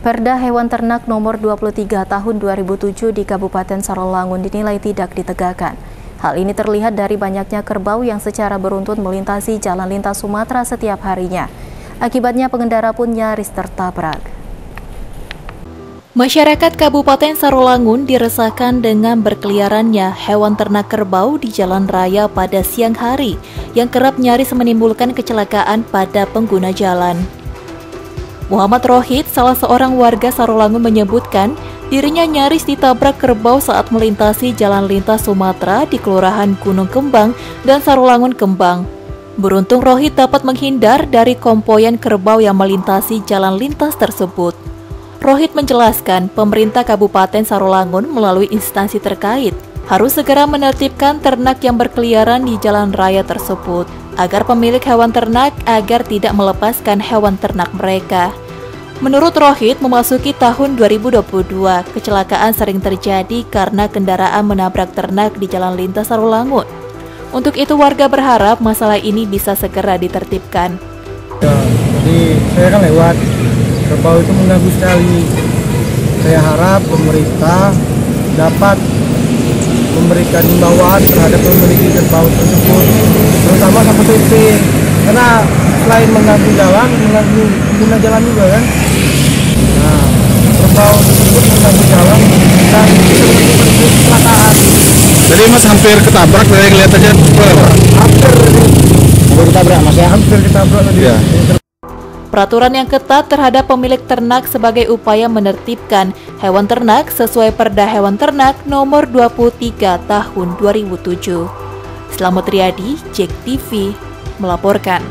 Perda Hewan Ternak Nomor 23 Tahun 2007 di Kabupaten Sarolangun dinilai tidak ditegakkan. Hal ini terlihat dari banyaknya kerbau yang secara beruntun melintasi Jalan Lintas Sumatera setiap harinya. Akibatnya pengendara pun nyaris tertabrak. Masyarakat Kabupaten Sarolangun diresahkan dengan berkeliarannya hewan ternak kerbau di jalan raya pada siang hari yang kerap nyaris menimbulkan kecelakaan pada pengguna jalan. Muhammad Rohit, salah seorang warga Sarolangun, menyebutkan dirinya nyaris ditabrak kerbau saat melintasi Jalan Lintas Sumatera di Kelurahan Gunung Kembang dan Sarolangun Kembang. Beruntung Rohit dapat menghindar dari kompoyan kerbau yang melintasi jalan lintas tersebut. Rohit menjelaskan pemerintah Kabupaten Sarolangun melalui instansi terkait harus segera menertibkan ternak yang berkeliaran di jalan raya tersebut, agar pemilik hewan ternak tidak melepaskan hewan ternak mereka. Menurut Rohit, memasuki tahun 2022, kecelakaan sering terjadi karena kendaraan menabrak ternak di Jalan Lintas Sarolangun. Untuk itu warga berharap masalah ini bisa segera ditertibkan. Ya, jadi saya kan lewat, kerbau itu mengganggu sekali. Saya harap pemerintah dapat memberikan himbauan terhadap pemilik kerbau tersebut, terutama Satpol PP, karena selain mengganggu jalan, mengganggu pengguna jalan juga kan. Nah, kerbau tersebut mengganggu jalan dan menyebabkan kecelakaan. Jadi Mas hampir ketabrak dari kelihatannya, hampir ketabrak Mas ya, hampir ketabrak tadi. Ya. Peraturan yang ketat terhadap pemilik ternak sebagai upaya menertibkan hewan ternak sesuai Perda Hewan Ternak Nomor 23 Tahun 2007. Selamat Riyadi, JEK TV melaporkan.